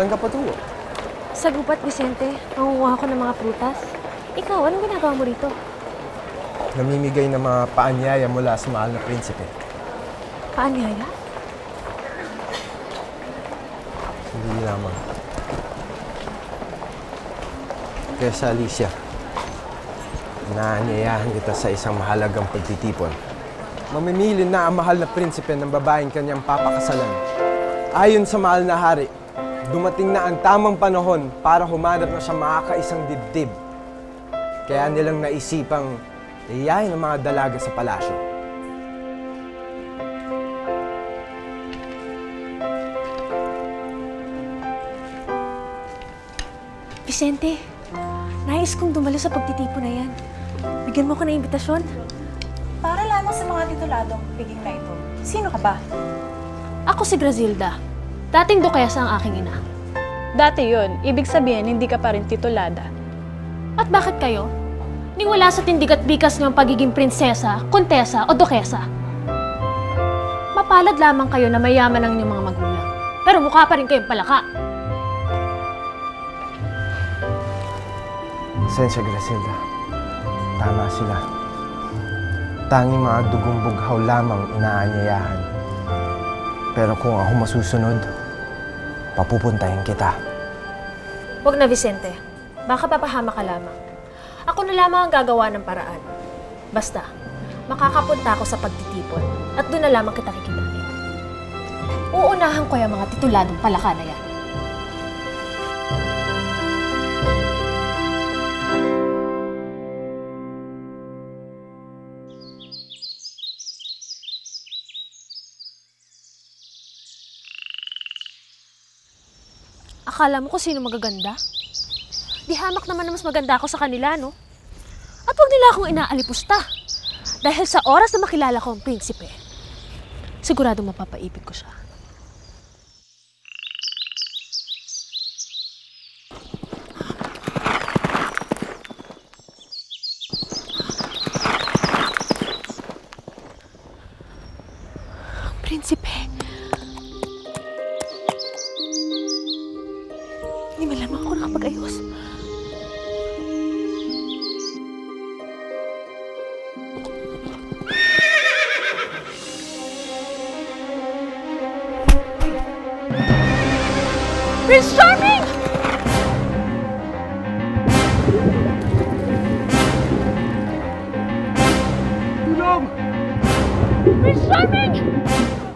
Saan ka patungo? Sa gubat, Vicente. Nangunguha ako ng mga prutas. Ikaw, anong ginagawa mo rito? Namimigay ng mga paanyaya mula sa mahal na prinsipe. Paanyaya? Hindi lamang. Kaya sa Alicia, naanyayahan kita sa isang mahalagang pagtitipon. Mamimili na ang mahal na prinsipe ng babaeng kanyang papakasalan. Ayon sa mahal na hari, dumating na ang tamang panahon para humanap na sa makakaisang dibdib. Kaya nilang naisipang iyayin ang mga dalaga sa palasyo. Vicente, nais kong dumalo sa pagtitipon na yan. Bigyan mo ko ng imbitasyon. Para lamang sa mga tituladong piging na ito. Sino ka ba? Ako si Brazilda. Dating dukesa ang aking ina. Dati yun, ibig sabihin hindi ka pa rin titulada. At bakit kayo? Niwala sa tindig at bikas niyong pagiging prinsesa, kontesa o dukesa. Mapalad lamang kayo na mayaman ang inyong mga magulang. Pero mukha pa rin kayong palaka. Sensya, Graciela. Tama sila. Tanging mga dugong bughaw lamang inaanyayahan. Pero kung ako masusunod, papupuntahin kita. Huwag na, Vicente. Baka papahama ka lamang. Ako na lamang ang gagawa ng paraan. Basta, makakapunta ako sa pagtitipon at doon na lamang kita kikitain. Uunahan ko yung mga tituladong palaka na yan. Akala mo ko sino magaganda? Di hamak naman na mas maganda ako sa kanila, no? At huwag nila akong inaalipusta. Dahil sa oras na makilala ko ang prinsipe, siguradong mapapaibig ko siya. Prinsipe. Hindi malamang ako nakapag-ayos. Prince Charming! Tulong! Prince Charming!